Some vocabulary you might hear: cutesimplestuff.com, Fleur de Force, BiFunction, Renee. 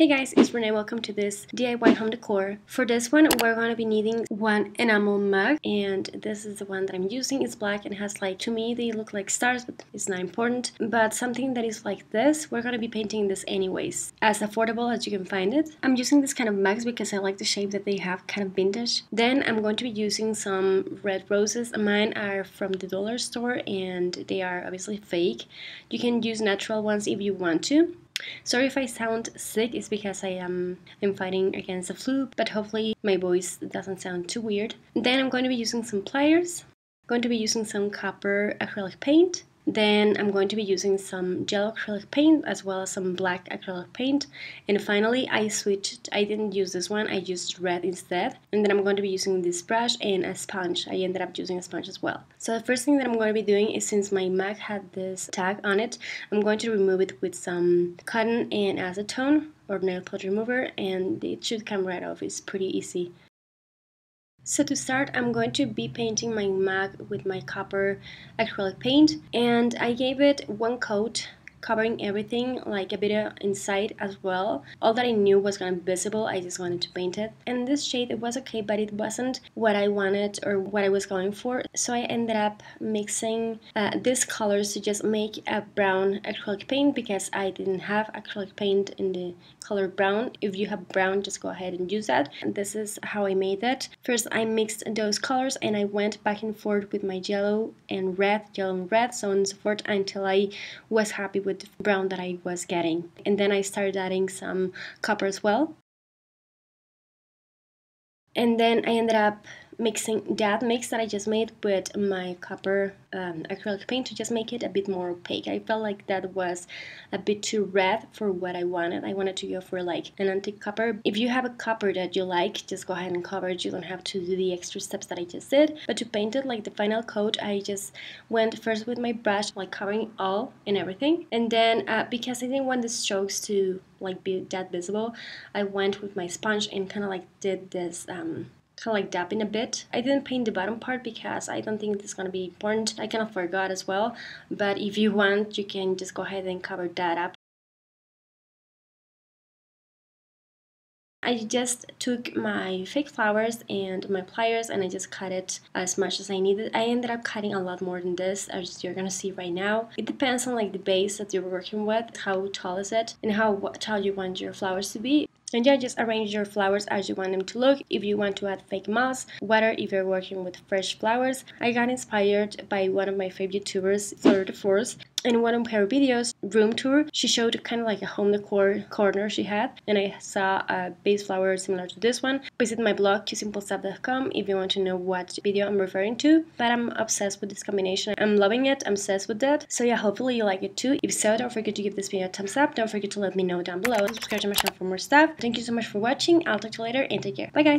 Hey guys, it's Renee. Welcome to this DIY home decor. For this one, we're going to be needing one enamel mug, and this is the one that I'm using. It's black and has, like, to me they look like stars, but it's not important. But something that is like this, we're going to be painting this anyways, as affordable as you can find it. I'm using this kind of mugs because I like the shape that they have, kind of vintage. Then I'm going to be using some red roses. Mine are from the dollar store and they are obviously fake. You can use natural ones if you want to. Sorry if I sound sick, it's because I'm fighting against the flu, but hopefully my voice doesn't sound too weird. Then I'm going to be using some pliers, I'm going to be using some copper acrylic paint, then I'm going to be using some yellow acrylic paint as well as some black acrylic paint, and finally I didn't use this one, I used red instead, and then I'm going to be using this brush and a sponge. I ended up using a sponge as well. So the first thing that I'm going to be doing is, since my mug had this tag on it, I'm going to remove it with some cotton and acetone or nail polish remover, and it should come right off. It's pretty easy. So to start, I'm going to be painting my mug with my copper acrylic paint, and I gave it one coat, covering everything, like a bit of inside as well. All that I knew was going to be visible, I just wanted to paint it. And this shade, it was okay, but it wasn't what I wanted or what I was going for, so I ended up mixing these colors to just make a brown acrylic paint, because I didn't have acrylic paint in the color brown. If you have brown, just go ahead and use that. And this is how I made it. First, I mixed those colors and I went back and forth with my yellow and red, so on and so forth, until I was happy with the brown that I was getting. And then I started adding some copper as well. And then I ended up mixing that mix that I just made with my copper acrylic paint to just make it a bit more opaque. I felt like that was a bit too red for what I wanted. I wanted to go for like an antique copper. If you have a copper that you like, just go ahead and cover it. You don't have to do the extra steps that I just did. But to paint it like the final coat, I just went first with my brush, like covering all and everything. And then because I didn't want the strokes to like be that visible, I went with my sponge and kind of like did this kind of like dabbing a bit. I didn't paint the bottom part because I don't think it's going to be important. I kind of forgot as well, but if you want, you can just go ahead and cover that up. I just took my fake flowers and my pliers and I just cut it as much as I needed. I ended up cutting a lot more than this, as you're gonna see right now. It depends on like the base that you're working with, how tall is it, and how tall you want your flowers to be. And yeah, just arrange your flowers as you want them to look. If you want to add fake moss, water if you're working with fresh flowers. I got inspired by one of my favorite YouTubers, Fleur de Force. In one of her videos, room tour, she showed kind of like a home decor corner she had, and I saw a base flower similar to this one. Visit my blog, cutesimplestuff.com, if you want to know what video I'm referring to. But I'm obsessed with this combination. I'm loving it. I'm obsessed with that. So yeah, hopefully you like it too. If so, don't forget to give this video a thumbs up. Don't forget to let me know down below. Subscribe to my channel for more stuff. Thank you so much for watching. I'll talk to you later and take care. Bye guys!